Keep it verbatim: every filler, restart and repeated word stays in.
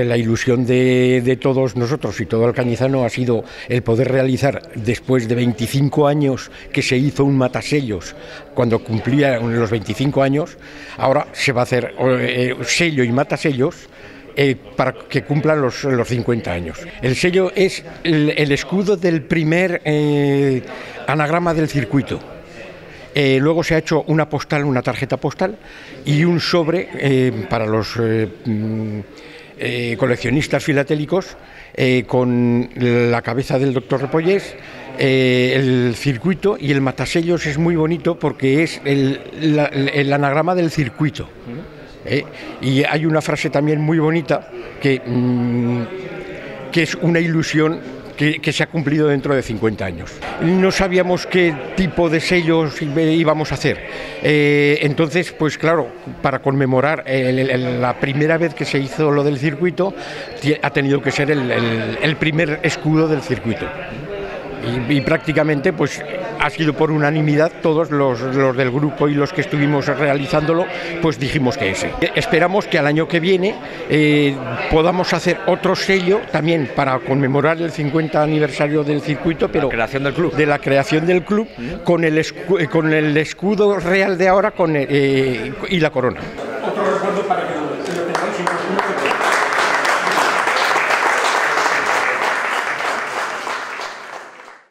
La ilusión de, de todos nosotros y todo alcañizano ha sido el poder realizar, después de veinticinco años que se hizo un matasellos, cuando cumplía los veinticinco años, ahora se va a hacer eh, sello y matasellos eh, para que cumplan los, los cincuenta años. El sello es el, el escudo del primer eh, anagrama del circuito. Eh, luego se ha hecho una postal, una tarjeta postal y un sobre eh, para los... Eh, Eh, coleccionistas filatélicos eh, con la cabeza del doctor Repollés, eh, el circuito y el matasellos es muy bonito porque es el, la, el anagrama del circuito. ¿eh? Y hay una frase también muy bonita que, mmm, que es una ilusión que, que se ha cumplido dentro de cincuenta años. No sabíamos qué tipo de sellos íbamos a hacer. Eh, entonces, pues claro, para conmemorar el, el, la primera vez que se hizo lo del circuito, ha tenido que ser el, el, el primer escudo del circuito. Y, y prácticamente, pues, ha sido por unanimidad, todos los, los del grupo y los que estuvimos realizándolo, pues dijimos que ese. Esperamos que al año que viene eh, podamos hacer otro sello también para conmemorar el cincuenta aniversario del circuito, pero la creación del club. de la creación del club, con el, escu con el escudo real de ahora con el, eh, y la corona.